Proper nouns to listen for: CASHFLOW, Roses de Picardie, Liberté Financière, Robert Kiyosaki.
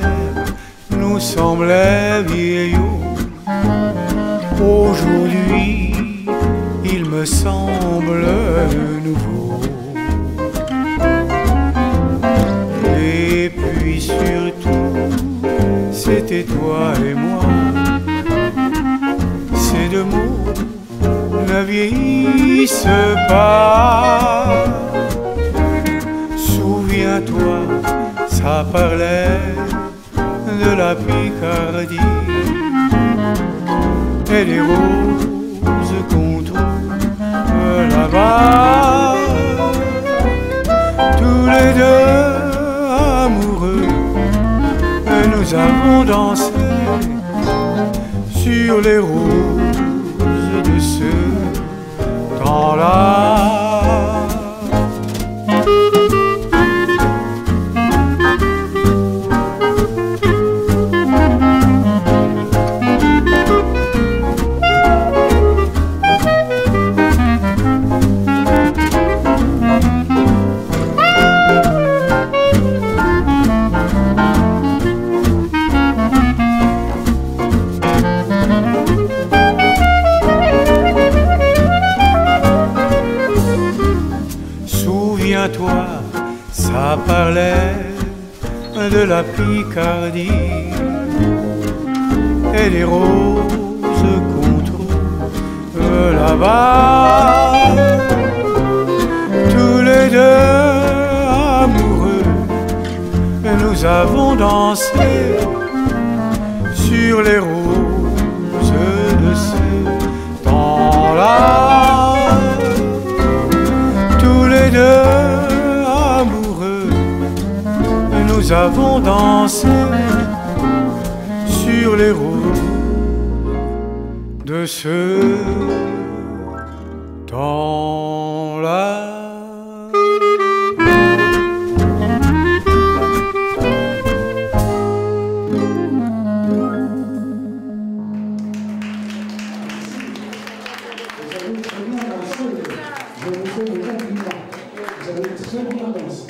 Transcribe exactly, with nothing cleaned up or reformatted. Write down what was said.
terre nous semblait vieillot. Aujourd'hui, il me semble nouveau. Et puis surtout, c'était toi et moi. Ces deux mots ne vieillissent pas. Souviens-toi, ça parlait de la Picardie et des roses qu'on trouve là-bas. Tous les deux amoureux, nous avons dansé sur les roses de ce temps-là. Souviens-toi, ça parlait de la Picardie et des roses qu'on trouve là-bas. Tous les deux amoureux, nous avons dansé sur les roses de ce temps-là. Tous les deux nous avons dansé sur les roses de ce temps-là. Vous avez très bien dansé, vous avez très bien dansé.